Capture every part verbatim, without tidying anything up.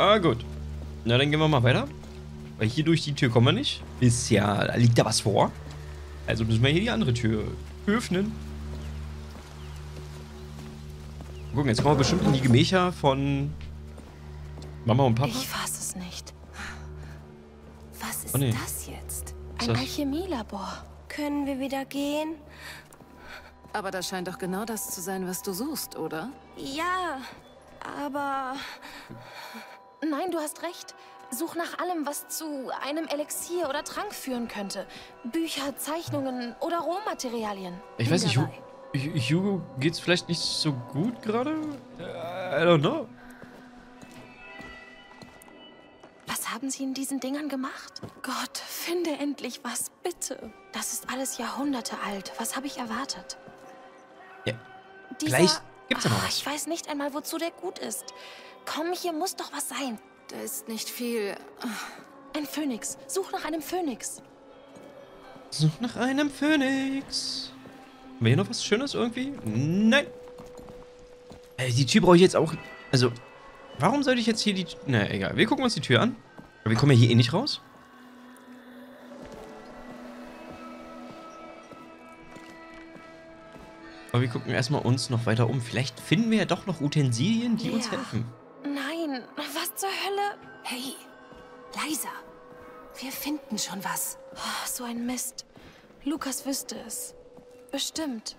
Ah, gut. Na, dann gehen wir mal weiter. Weil hier durch die Tür kommen wir nicht. Ist ja... Liegt da was vor? Also müssen wir hier die andere Tür öffnen. Gucken, jetzt kommen wir bestimmt in die Gemächer von Mama und Papa. Ich fass es nicht. Was ist oh, nee. das jetzt? Ein Alchemielabor. Können wir wieder gehen? Aber das scheint doch genau das zu sein, was du suchst, oder? Ja, aber... Nein, du hast recht. Such nach allem, was zu einem Elixier oder Trank führen könnte. Bücher, Zeichnungen oder Rohmaterialien. Ich weiß nicht, Hugo geht's vielleicht nicht so gut gerade? I don't know. Was haben sie in diesen Dingern gemacht? Gott, finde endlich was, bitte. Das ist alles Jahrhunderte alt. Was habe ich erwartet? Ja, Dieser, vielleicht gibt's ja noch was. Ich weiß nicht einmal, wozu der gut ist. Komm, hier muss doch was sein. Da ist nicht viel. Ein Phönix. Such nach einem Phönix. Such nach einem Phönix. Haben wir hier noch was Schönes irgendwie? Nein. Ey, die Tür brauche ich jetzt auch. Also, warum sollte ich jetzt hier die... Na, egal. Wir gucken uns die Tür an. Aber wir kommen ja hier eh nicht raus. Aber wir gucken erstmal uns noch weiter um. Vielleicht finden wir ja doch noch Utensilien, die ja. uns helfen. Nein, was zur Hölle? Hey, leiser. Wir finden schon was. Oh, so ein Mist. Lukas wüsste es. Bestimmt.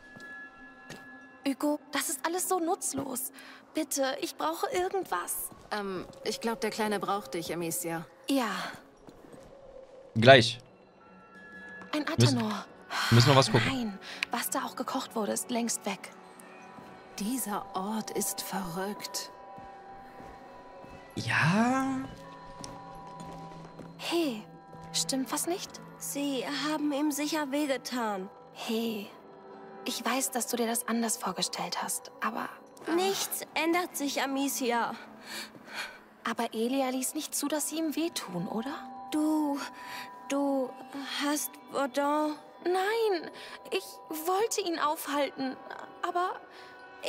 Hugo, das ist alles so nutzlos. Bitte, ich brauche irgendwas. Ähm, ich glaube, der Kleine braucht dich, Elixier. Ja. Gleich. Ein Atenor. Wir müssen noch was gucken. Nein, was da auch gekocht wurde, ist längst weg. Dieser Ort ist verrückt. Ja? Hey, stimmt was nicht? Sie haben ihm sicher wehgetan. Hey, ich weiß, dass du dir das anders vorgestellt hast, aber... Ach. Nichts ändert sich, Elixier. Aber Aelia ließ nicht zu, dass sie ihm wehtun, oder? Du... du hast... Pardon? Nein, ich wollte ihn aufhalten, aber...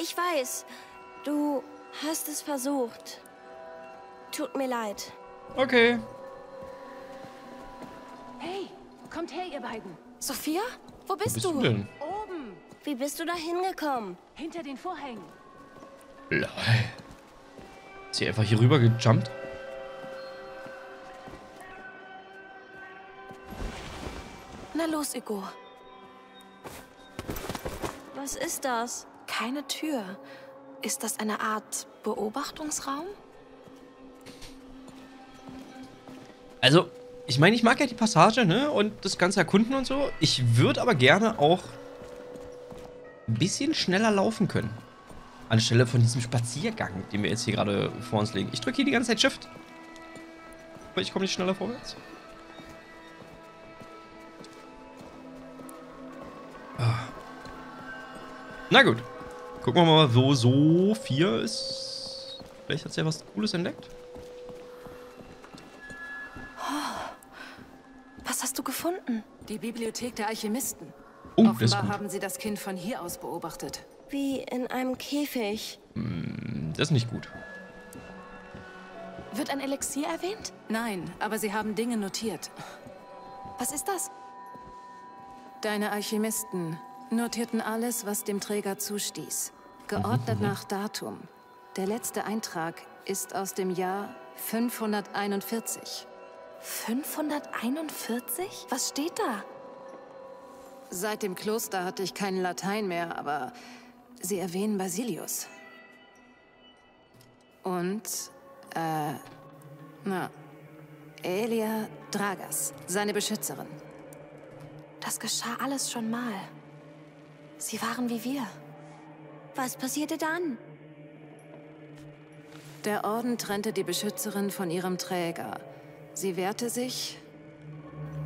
Ich weiß, du hast es versucht. Tut mir leid. Okay. Hey, kommt her, ihr beiden. Sophia, wo bist, wo bist du? du denn? Oben. Wie bist du da hingekommen? Hinter den Vorhängen. Lol. Ist sie einfach hier rüber gejumpt? Na los, Hugo. Was ist das? Keine Tür. Ist das eine Art Beobachtungsraum? Also, ich meine, ich mag ja die Passage, ne? Und das ganze Erkunden und so. Ich würde aber gerne auch ein bisschen schneller laufen können. Anstelle von diesem Spaziergang, den wir jetzt hier gerade vor uns legen. Ich drücke hier die ganze Zeit Shift. Aber ich komme nicht schneller vorwärts. Ah. Na gut. Gucken wir mal, wo so vier ist. Vielleicht hat sie ja was Cooles entdeckt. Gefunden. Die Bibliothek der Alchemisten. Oh, Offenbar haben sie das Kind von hier aus beobachtet. Wie in einem Käfig. Mm, das ist nicht gut. Wird ein Elixier erwähnt? Nein, aber sie haben Dinge notiert. Was ist das? Deine Alchemisten notierten alles, was dem Träger zustieß. Geordnet mhm. nach Datum. Der letzte Eintrag ist aus dem Jahr fünfhunderteinundvierzig. fünfhunderteinundvierzig? Was steht da? Seit dem Kloster hatte ich keinen Latein mehr, aber sie erwähnen Basilius. Und, äh, na, Aelia Dragas, seine Beschützerin. Das geschah alles schon mal. Sie waren wie wir. Was passierte dann? Der Orden trennte die Beschützerin von ihrem Träger. Sie wehrte sich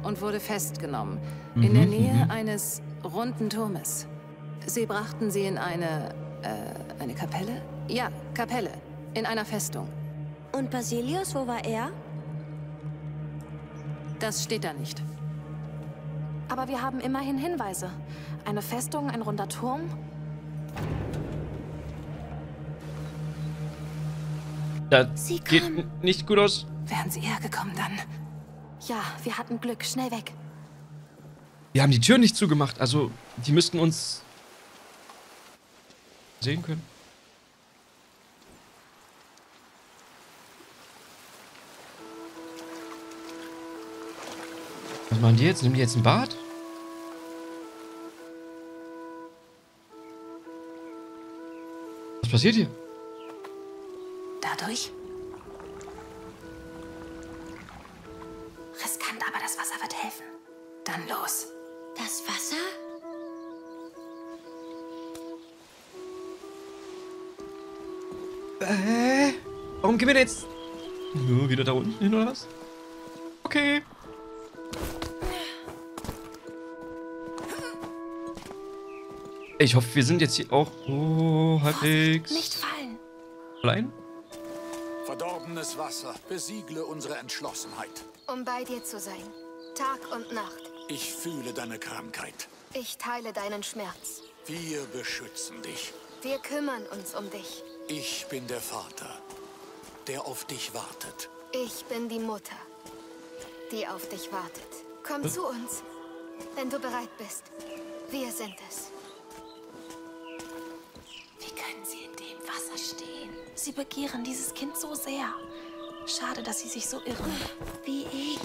und wurde festgenommen, mhm, in der Nähe mhm. eines runden Turmes. Sie brachten sie in eine, äh, eine Kapelle? Ja, Kapelle, in einer Festung. Und Basilius, wo war er? Das steht da nicht. Aber wir haben immerhin Hinweise. Eine Festung, ein runder Turm. Das Sie sieht kamen. Nicht gut aus. Wären Sie eher gekommen dann. Ja, wir hatten Glück. Schnell weg. Wir haben die Tür nicht zugemacht. Also, die müssten uns sehen können. Was machen die jetzt? Nehmen die jetzt ein Bad? Was passiert hier? Dadurch? Riskant, aber das Wasser wird helfen. Dann los. Das Wasser? Äh, warum gehen wir jetzt? Nur wieder da unten hin oder was? Okay. Ich hoffe, wir sind jetzt hier auch oh, halbwegs. Nicht fallen. Allein? Verdorbenes Wasser, besiegle unsere Entschlossenheit. Um bei dir zu sein, Tag und Nacht. Ich fühle deine Krankheit. Ich teile deinen Schmerz. Wir beschützen dich. Wir kümmern uns um dich. Ich bin der Vater, der auf dich wartet. Ich bin die Mutter, die auf dich wartet. Komm hm? zu uns, wenn du bereit bist. Wir sind es. Stehen. Sie begehren dieses Kind so sehr. Schade, dass sie sich so irren. Wie ich.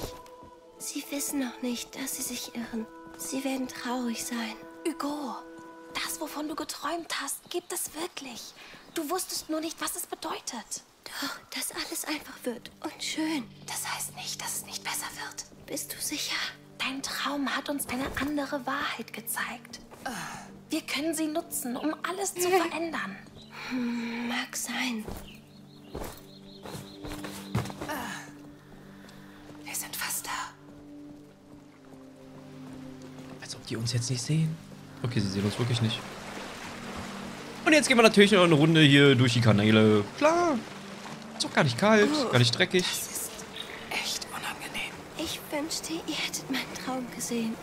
Sie wissen noch nicht, dass sie sich irren. Sie werden traurig sein. Hugo, das, wovon du geträumt hast, gibt es wirklich. Du wusstest nur nicht, was es bedeutet. Doch, dass alles einfach wird und schön. Das heißt nicht, dass es nicht besser wird. Bist du sicher? Dein Traum hat uns eine andere Wahrheit gezeigt. Wir können sie nutzen, um alles zu verändern. Hm, mag sein. Wir sind fast da. Als ob die uns jetzt nicht sehen. Okay, sie sehen uns wirklich nicht. Und jetzt gehen wir natürlich noch eine Runde hier durch die Kanäle. Klar. Ist doch gar nicht kalt, oh, gar nicht dreckig. Das ist echt unangenehm. Ich wünschte, ihr hättet meinen Traum gesehen.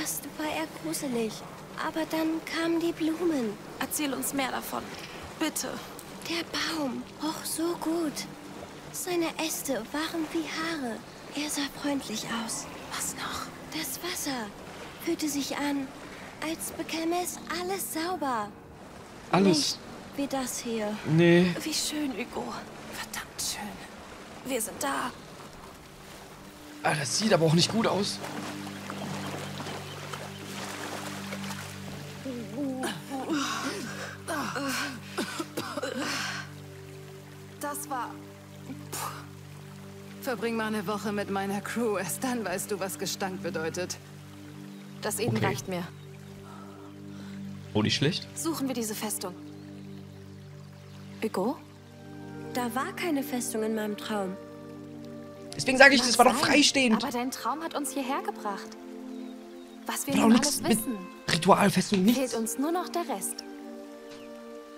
Erst war er gruselig, aber dann kamen die Blumen. Erzähl uns mehr davon. Bitte. Der Baum roch so gut. Seine Äste waren wie Haare. Er sah freundlich aus. Was noch? Das Wasser fühlte sich an, als bekäme es alles sauber. Alles? Nicht wie das hier. Nee. Wie schön, Hugo. Verdammt schön. Wir sind da. Ah, das sieht aber auch nicht gut aus. Das war... Puh. Verbring mal eine Woche mit meiner Crew, erst dann weißt du, was Gestank bedeutet. Das eben okay. reicht mir. Oh, nicht schlecht. Suchen wir diese Festung. Hugo? Da war keine Festung in meinem Traum. Deswegen sage ich, das war doch freistehend. Aber dein Traum hat uns hierher gebracht. Was wir nun alles wissen. Ritualfestung, nichts. Fehlt uns nur noch der Rest.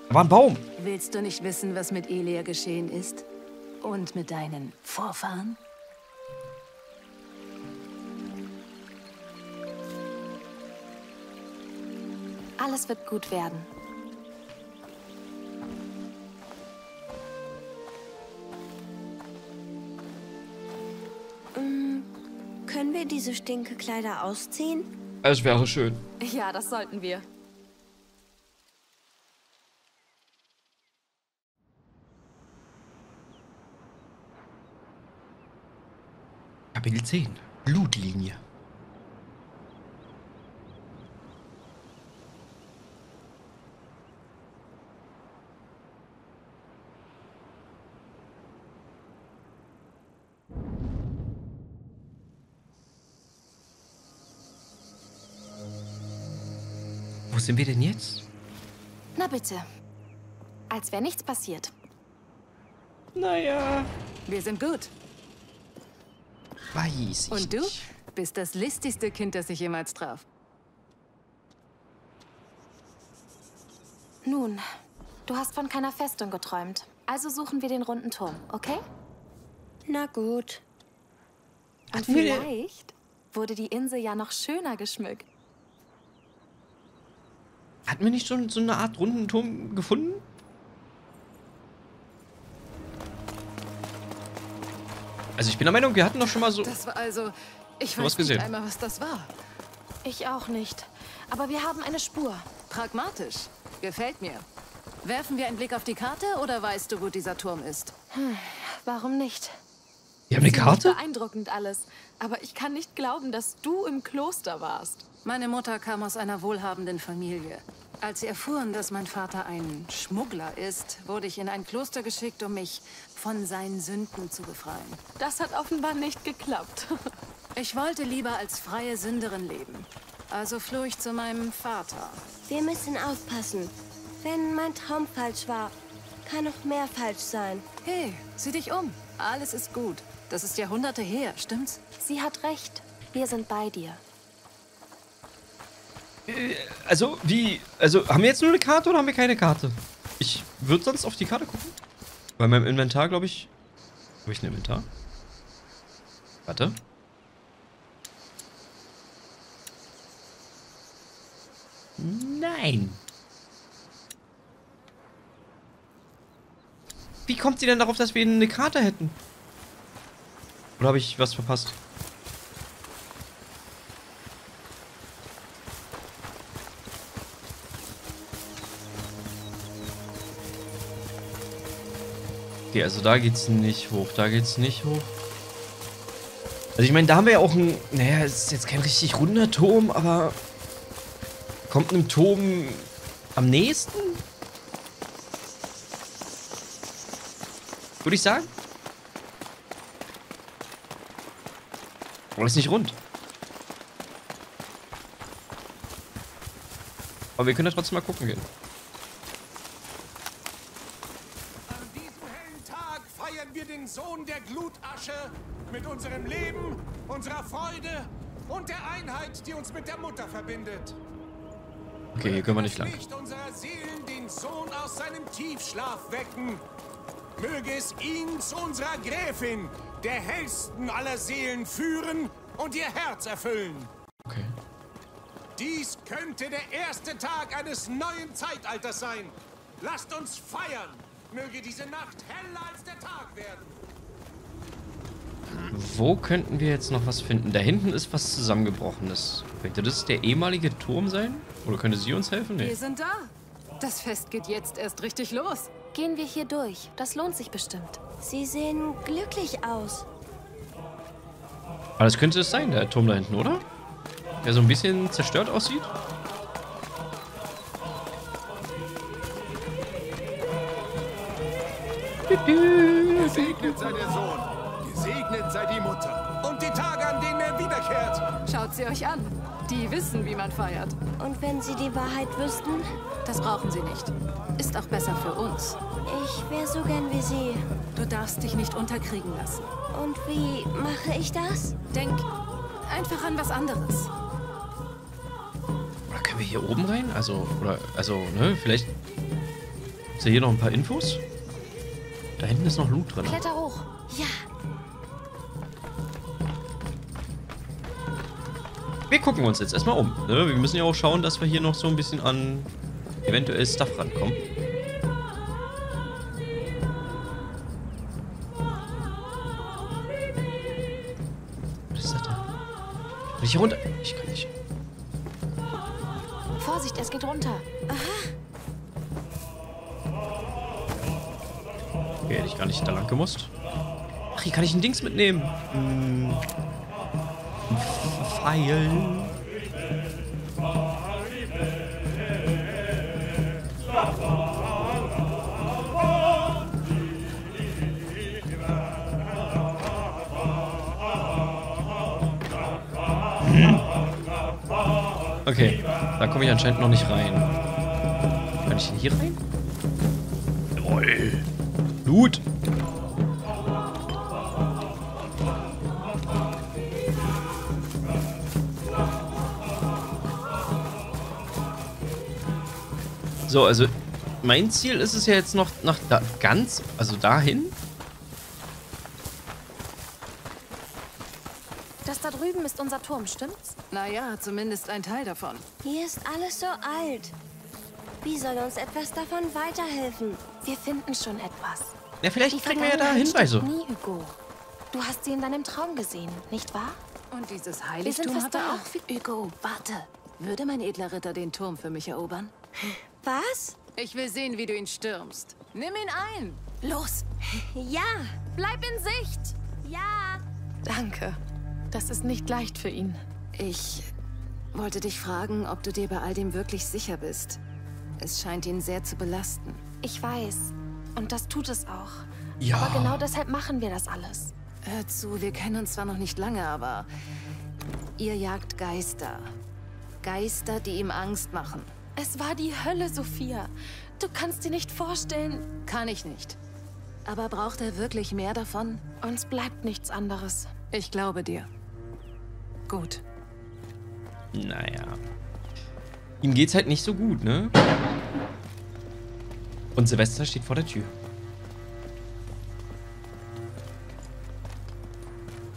Da war ein Baum. Willst du nicht wissen, was mit Aelia geschehen ist? Und mit deinen Vorfahren? Alles wird gut werden. Hm, können wir diese Stinkekleider ausziehen? Es wäre schön. Ja, das sollten wir. Kapitel zehn. Blutlinie. Wo sind wir denn jetzt? Na bitte. Als wäre nichts passiert. Naja. Wir sind gut. Weiß ich Und du nicht. Bist das listigste Kind, das ich jemals traf. Nun, du hast von keiner Festung geträumt. Also suchen wir den runden Turm, okay? Na gut. Und vielleicht wurde die Insel ja noch schöner geschmückt. Hatten wir nicht schon so eine Art runden Turm gefunden? Also ich bin der Meinung, wir hatten doch schon mal so... Das war also... Ich weiß nicht einmal, was das war. Ich auch nicht. Aber wir haben eine Spur. Pragmatisch. Gefällt mir. Werfen wir einen Blick auf die Karte oder weißt du, wo dieser Turm ist? Hm, warum nicht? Wir haben eine Karte? Beeindruckend alles. Aber ich kann nicht glauben, dass du im Kloster warst. Meine Mutter kam aus einer wohlhabenden Familie. Als sie erfuhren, dass mein Vater ein Schmuggler ist, wurde ich in ein Kloster geschickt, um mich von seinen Sünden zu befreien. Das hat offenbar nicht geklappt. Ich wollte lieber als freie Sünderin leben. Also floh ich zu meinem Vater. Wir müssen aufpassen. Wenn mein Traum falsch war, kann noch mehr falsch sein. Hey, sieh dich um. Alles ist gut. Das ist Jahrhunderte her, stimmt's? Sie hat recht. Wir sind bei dir. Also, wie, also, haben wir jetzt nur eine Karte oder haben wir keine Karte? Ich würde sonst auf die Karte gucken. Bei meinem Inventar, glaube ich... Habe ich ein Inventar? Warte. Nein. Wie kommt sie denn darauf, dass wir eine Karte hätten? Oder habe ich was verpasst? Okay, also da geht's nicht hoch, da geht's nicht hoch. Also ich meine, da haben wir ja auch ein... Naja, es ist jetzt kein richtig runder Turm, aber... Kommt einem Turm am nächsten? Würde ich sagen. Aber das ist nicht rund. Aber wir können ja trotzdem mal gucken gehen. Mit unserem Leben, unserer Freude und der Einheit, die uns mit der Mutter verbindet. Okay, hier können wir nicht lang. Möge unserer Seelen den Sohn aus seinem Tiefschlaf wecken. Möge es ihn zu unserer Gräfin, der hellsten aller Seelen, führen und ihr Herz erfüllen. Okay. Dies könnte der erste Tag eines neuen Zeitalters sein. Lasst uns feiern. Möge diese Nacht heller als der Tag werden. Wo könnten wir jetzt noch was finden? Da hinten ist was Zusammengebrochenes. Könnte das der ehemalige Turm sein? Oder könnte sie uns helfen? Nee. Wir sind da. Das Fest geht jetzt erst richtig los. Gehen wir hier durch. Das lohnt sich bestimmt. Sie sehen glücklich aus. Aber das könnte es sein, der Turm da hinten, oder? Der so ein bisschen zerstört aussieht. Gesegnet sei der Sohn. Gesegnet sei die Mutter und die Tage, an denen er wiederkehrt. Schaut sie euch an. Die wissen, wie man feiert. Und wenn sie die Wahrheit wüssten? Das brauchen sie nicht. Ist auch besser für uns. Ich wäre so gern wie sie. Du darfst dich nicht unterkriegen lassen. Und wie mache ich das? Denk einfach an was anderes. Oder können wir hier oben rein? Also, oder, also, ne, vielleicht... Ist ja hier noch ein paar Infos? Da hinten ist noch Loot drin. Kletter hoch. Ja. Wir gucken uns jetzt erstmal um. Ne? Wir müssen ja auch schauen, dass wir hier noch so ein bisschen an eventuell Stuff rankommen. Was ist das da? Will ich hier runter? Ich kann nicht. Vorsicht, es geht runter. Aha. Okay, hätte ich gar nicht da lang gemusst. Ach, hier kann ich ein Dings mitnehmen. Hm. Pfeil. Hm. Okay, da komme ich anscheinend noch nicht rein. Kann ich denn hier rein? Jawohl. Loot. So, also mein Ziel ist es ja jetzt noch nach da ganz, also dahin. Das da drüben ist unser Turm, stimmt's? Naja, zumindest ein Teil davon. Hier ist alles so alt. Wie soll uns etwas davon weiterhelfen? Wir finden schon etwas. Ja, vielleicht kriegen wir ja da Hinweise. Nie, Hugo. Du hast sie in deinem Traum gesehen, nicht wahr? Und dieses Heiligtum hatte auch viel... Hugo, warte. Würde mein edler Ritter den Turm für mich erobern? Was? Ich will sehen, wie du ihn stürmst. Nimm ihn ein. Los. Ja. Bleib in Sicht. Ja. Danke. Das ist nicht leicht für ihn. Ich wollte dich fragen, ob du dir bei all dem wirklich sicher bist. Es scheint ihn sehr zu belasten. Ich weiß. Und das tut es auch. Ja. Aber genau deshalb machen wir das alles. Hör zu, wir kennen uns zwar noch nicht lange, aber ihr jagt Geister. Geister, die ihm Angst machen. Es war die Hölle, Sophia. Du kannst dir nicht vorstellen. Kann ich nicht. Aber braucht er wirklich mehr davon? Uns bleibt nichts anderes. Ich glaube dir. Gut. Naja. Ihm geht's halt nicht so gut, ne? Und Silvester steht vor der Tür.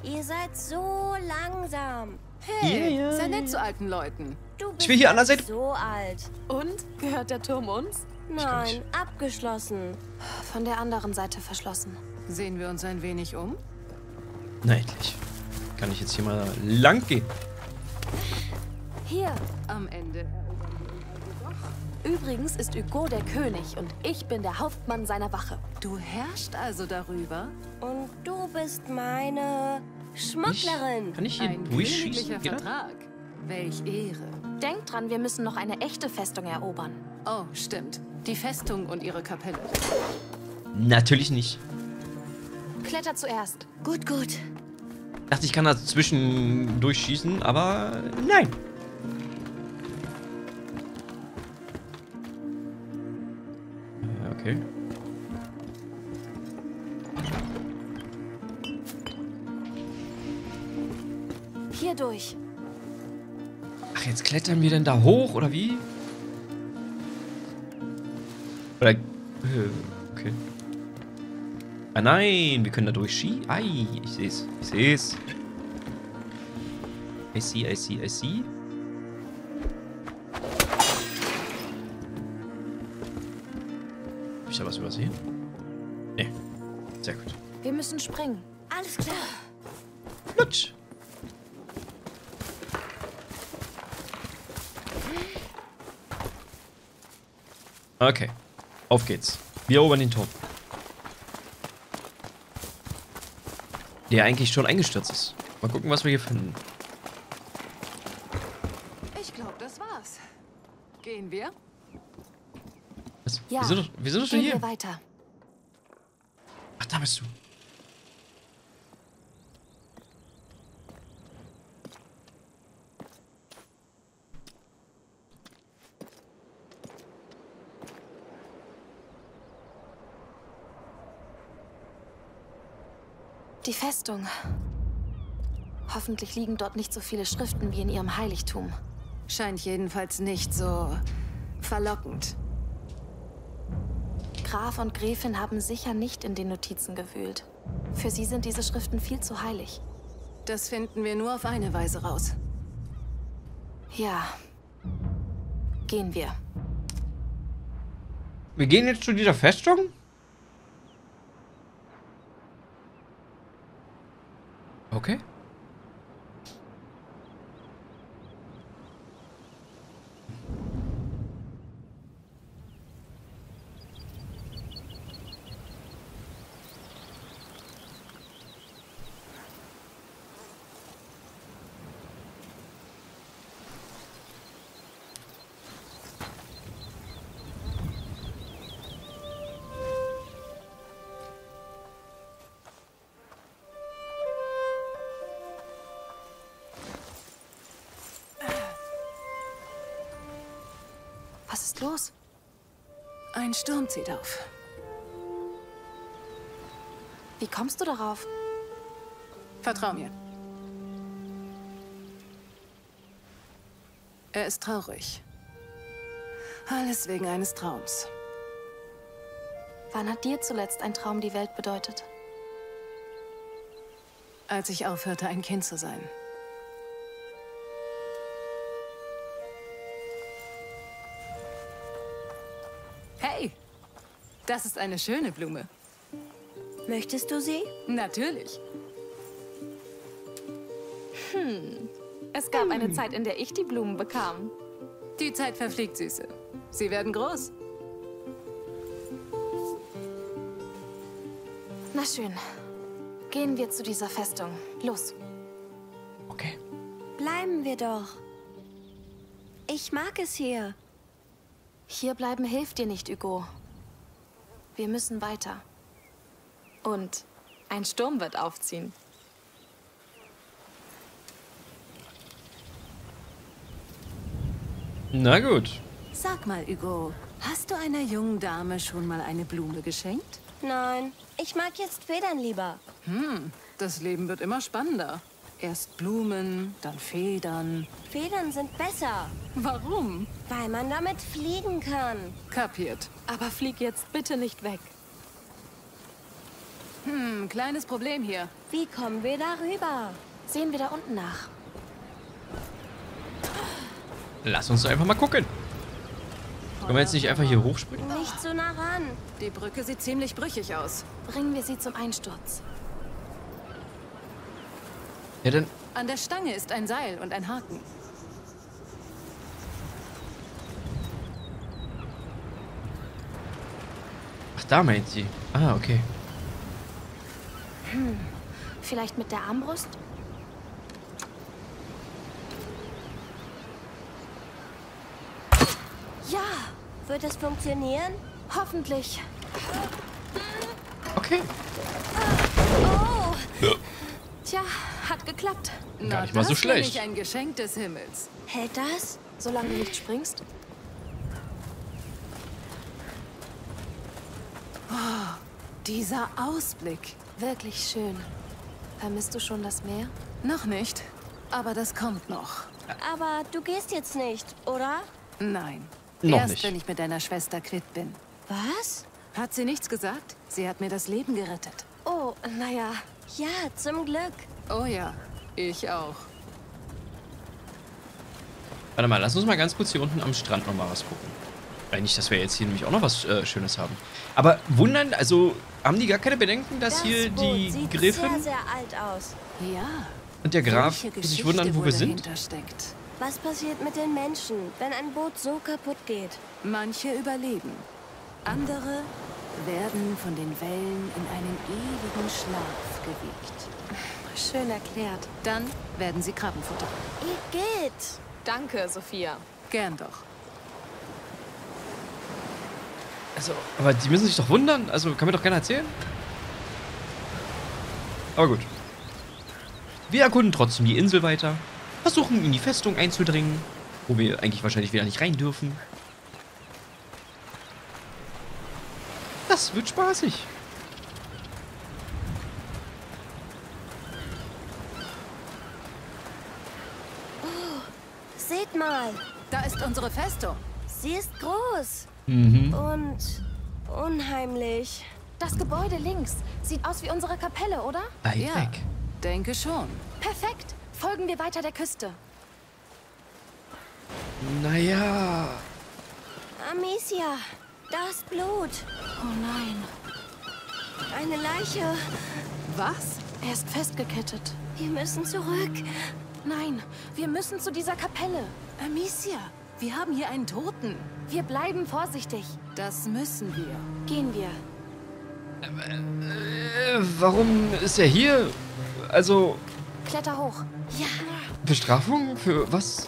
Ihr seid so langsam. Hey, yeah, yeah. Sei nett zu alten Leuten. Du bist ich will hier an der Seite. So alt. Und? Gehört der Turm uns? Nein, abgeschlossen. Von der anderen Seite verschlossen. Sehen wir uns ein wenig um? Na, endlich. Kann ich jetzt hier mal lang gehen? Hier. Am Ende. Übrigens ist Hugo der König und ich bin der Hauptmann seiner Wache. Du herrschst also darüber? Und du bist meine... Schmugglerin! Ich, kann ich hier ein durchschießen? Vertrag. Welch Ehre. Denkt dran, wir müssen noch eine echte Festung erobern. Oh, stimmt. Die Festung und ihre Kapelle. Natürlich nicht. Kletter zuerst. Gut, gut. Ich dachte, ich kann da zwischendurch schießen, aber nein. Okay. Hier durch. Ach, jetzt klettern wir denn da hoch, oder wie? Oder... Äh, okay. Ah nein, wir können da durch Ski. Ei, ich seh's, ich seh's. I see, I see, I see. Hab ich da was übersehen? Nee. Sehr gut. Wir müssen springen. Alles klar. Lutsch. Okay, auf geht's. Wir erobern den Turm. Der eigentlich schon eingestürzt ist. Mal gucken, was wir hier finden. Ich glaube, das war's. Gehen wir? Was? Ja. Wir sind doch, wir sind doch schon hier. Gehen wir weiter. Ach, da bist du. Die Festung. Hoffentlich liegen dort nicht so viele Schriften wie in ihrem Heiligtum. Scheint jedenfalls nicht so verlockend. Graf und Gräfin haben sicher nicht in den Notizen gewühlt. Für sie sind diese Schriften viel zu heilig. Das finden wir nur auf eine Weise raus. Ja. Gehen wir. Wir gehen jetzt zu dieser Festung? Okay. Was ist los? Ein Sturm zieht auf. Wie kommst du darauf? Vertrau mir. Er ist traurig. Alles wegen eines Traums. Wann hat dir zuletzt ein Traum die Welt bedeutet? Als ich aufhörte, ein Kind zu sein. Das ist eine schöne Blume. Möchtest du sie? Natürlich. Hm. Es gab hm. eine Zeit, in der ich die Blumen bekam. Die Zeit verfliegt, Süße. Sie werden groß. Na schön. Gehen wir zu dieser Festung. Los. Okay. Bleiben wir doch. Ich mag es hier. Hier bleiben hilft dir nicht, Hugo. Wir müssen weiter. Und ein Sturm wird aufziehen. Na gut. Sag mal, Hugo, hast du einer jungen Dame schon mal eine Blume geschenkt? Nein, ich mag jetzt Federn lieber. Hm, das Leben wird immer spannender. Erst Blumen, dann Federn. Federn sind besser. Warum? Weil man damit fliegen kann. Kapiert. Aber flieg jetzt bitte nicht weg. Hm, kleines Problem hier. Wie kommen wir darüber? Sehen wir da unten nach. Lass uns einfach mal gucken. Können wir jetzt nicht einfach hier hochspringen? Nicht so nah ran. Die Brücke sieht ziemlich brüchig aus. Bringen wir sie zum Einsturz. Ja, dann. An der Stange ist ein Seil und ein Haken. Ach, da meint sie. Ah, okay. Hm. Vielleicht mit der Armbrust? Ja, wird es funktionieren? Hoffentlich. Okay. Oh. Ja. Tja, hat geklappt. Gar Na, nicht mal so schlecht. Das ist ein Geschenk des Himmels. Hält das, solange du nicht springst? Oh, dieser Ausblick. Wirklich schön. Vermisst du schon das Meer? Noch nicht, aber das kommt noch. Aber du gehst jetzt nicht, oder? Nein. Noch Erst, nicht. wenn ich mit deiner Schwester quitt bin. Was? Hat sie nichts gesagt? Sie hat mir das Leben gerettet. Oh, naja. Ja, zum Glück. Oh ja, ich auch. Warte mal, lass uns mal ganz kurz hier unten am Strand nochmal was gucken. Weil nicht, dass wir jetzt hier nämlich auch noch was äh, Schönes haben. Aber wundern, also haben die gar keine Bedenken, dass das hier Boot die sieht Gräfin sehr, sehr alt aus. Ja. Und der Graf sich wundern, wo wir sind? Steckt. Was passiert mit den Menschen, wenn ein Boot so kaputt geht? Manche überleben. Andere werden von den Wellen in einen ewigen Schlaf gewiegt. Schön erklärt. Dann werden sie Krabbenfutter. Ihr geht. Danke, Sophia. Gern doch. Also, aber die müssen sich doch wundern. Also, kann mir doch gerne erzählen. Aber gut. Wir erkunden trotzdem die Insel weiter. Versuchen, in die Festung einzudringen, wo wir eigentlich wahrscheinlich wieder nicht rein dürfen. Das wird spaßig. Oh, seht mal. Da ist unsere Festung. Sie ist groß. Mhm. Und unheimlich. Das Gebäude links sieht aus wie unsere Kapelle, oder? Weit ja, weg. Denke schon. Perfekt. Folgen wir weiter der Küste. Naja. Amicia, das Blut. Oh nein. Eine Leiche. Was? Er ist festgekettet. Wir müssen zurück. Nein, wir müssen zu dieser Kapelle. Amicia, wir haben hier einen Toten. Wir bleiben vorsichtig. Das müssen wir. Gehen wir. Äh, äh, warum ist er hier? Also... Kletter hoch. Ja. Bestrafung? Für was?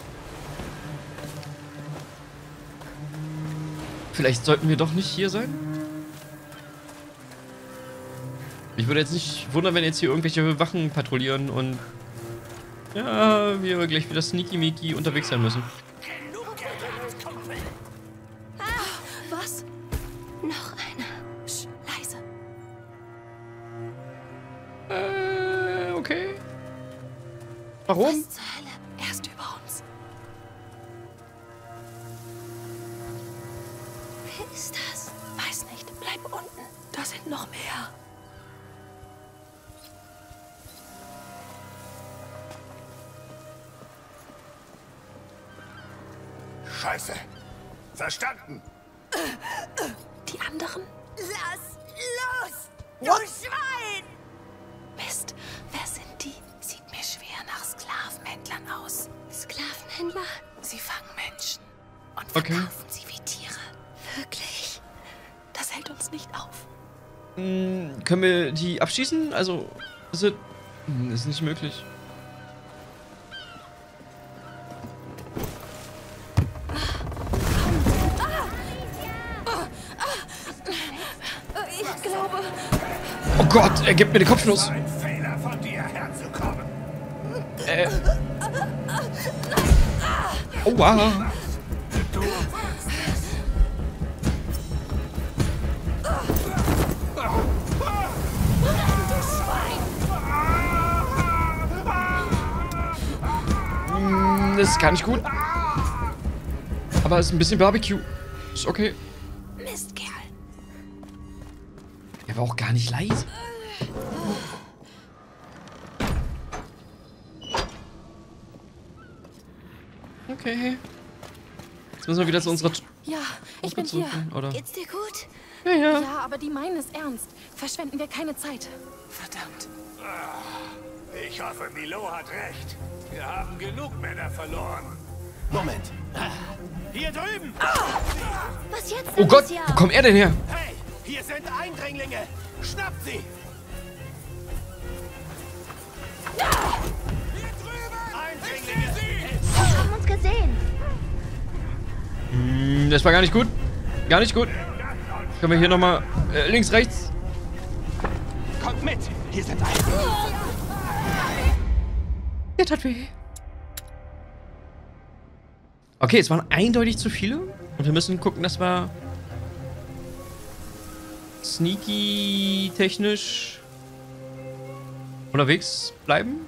Vielleicht sollten wir doch nicht hier sein? Ich würde jetzt nicht wundern, wenn jetzt hier irgendwelche Wachen patrouillieren und... Ja, wir gleich wieder sneaky-meaky unterwegs sein müssen. Ah, was? Noch einer. Sch, leise. Äh, okay. Warum? Was zur Hölle? Er ist über uns. Wer ist das? Weiß nicht. Bleib unten. Da sind noch mehr. Scheiße. Verstanden. Die anderen? Lass los, du What? Schwein! Mist, wer sind die? Sieht mir schwer nach Sklaven Menschenhändler? Sie fangen Menschen und verkaufen okay. sie wie Tiere. Wirklich? Das hält uns nicht auf. Hm, können wir die abschießen? Also, ist, es, ist nicht möglich. Ich glaube... Oh Gott, er gibt mir den Kopf los. Äh. Oha. Hm, das ist gar nicht gut. Aber es ist ein bisschen Barbecue. Ist okay. Mistkerl. Er war auch gar nicht leise. Okay. Jetzt müssen wir wieder zu unserer... Ja, ich bin hier. Oder? Geht's dir gut? Ja, ja. Ja, aber die meinen es ernst. Verschwenden wir keine Zeit. Verdammt. Ich hoffe, Milo hat recht. Wir haben genug Männer verloren. Moment. Hier drüben! Was jetzt? Oh Gott, wo kommt er denn her? Hey, hier sind Eindringlinge. Schnappt sie! Hier drüben! Eindringlinge! Gesehen. Mm, das war gar nicht gut. Gar nicht gut. Können wir hier nochmal äh, links, rechts? Kommt mit. Hier sind alle. Das hat weh. Okay, es waren eindeutig zu viele. Und wir müssen gucken, dass wir sneaky technisch unterwegs bleiben.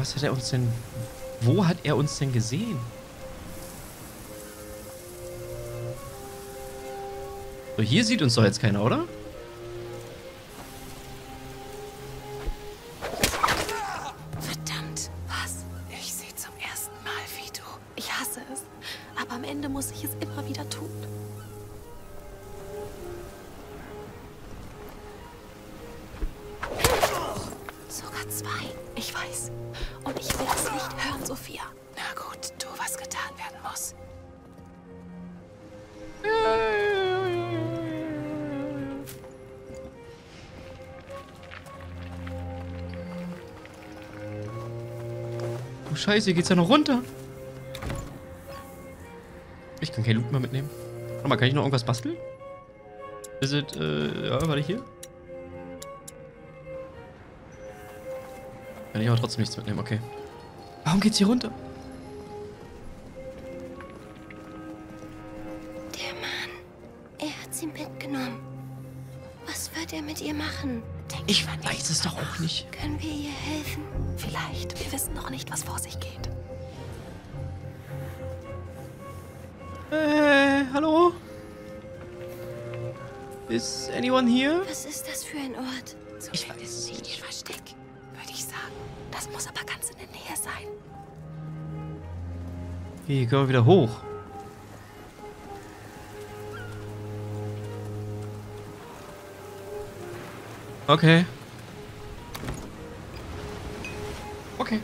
Was hat er uns denn... Wo hat er uns denn gesehen? So, hier sieht uns doch jetzt keiner, oder? Verdammt. Was? Ich sehe zum ersten Mal, wie du... Ich hasse es. Aber am Ende muss ich es immer wieder tun. Sogar zwei. Ich weiß. Und ich will es nicht hören, Sophia. Na gut, tu, was getan werden muss. Oh Scheiße, hier geht's ja noch runter. Ich kann kein Loot mehr mitnehmen. Warte mal, kann ich noch irgendwas basteln? Ist es, äh, ja, warte hier. Kann ich aber trotzdem nichts mitnehmen, okay. Warum geht's hier runter? Der Mann, er hat sie mitgenommen. Was wird er mit ihr machen? Denk ich weiß es doch auch nicht. Können wir ihr helfen? Vielleicht. Wir wissen noch nicht, was vor sich geht. Äh, hallo? Is anyone here? Was ist das für ein Ort? So ich weiß es nicht. Ihr Versteck. Würde ich sagen. Das muss aber ganz in der Nähe sein. Hier gehen wir wieder hoch. Okay. Okay.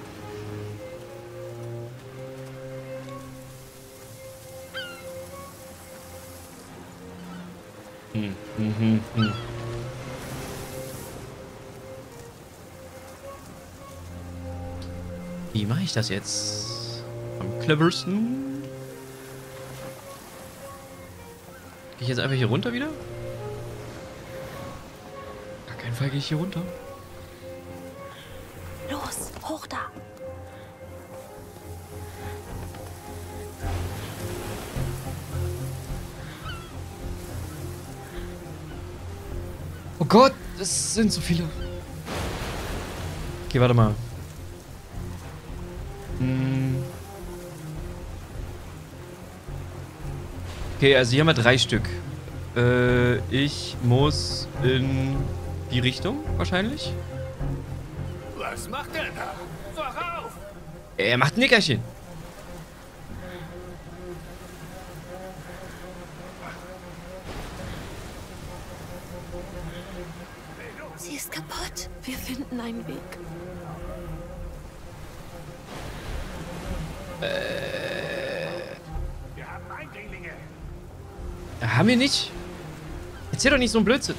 Hm, hm, hm, hm. Wie mache ich das jetzt? Am cleversten? Gehe ich jetzt einfach hier runter wieder? Auf keinen Fall gehe ich hier runter. Los, hoch da! Oh Gott, das sind so viele. Okay, warte mal. Okay, also hier haben wir drei Stück. Äh, ich muss in die Richtung wahrscheinlich. Was macht er da? Vorauf! Er macht ein Nickerchen. Sie ist kaputt. Wir finden einen Weg. Äh. Wir haben Eindringlinge. Haben wir nicht? Erzähl doch nicht so einen Blödsinn.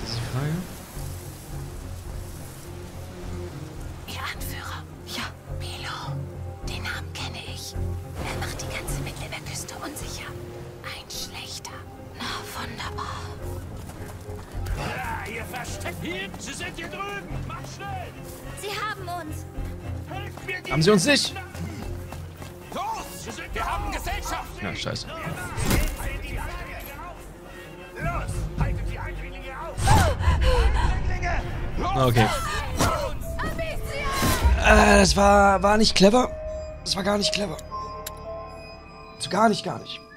Das ist die Frage. Haben sie uns nicht? Wir haben Gesellschaft. Ja, scheiße. Okay. Äh, das war, war nicht clever. Das war gar nicht clever. Also gar nicht, gar nicht.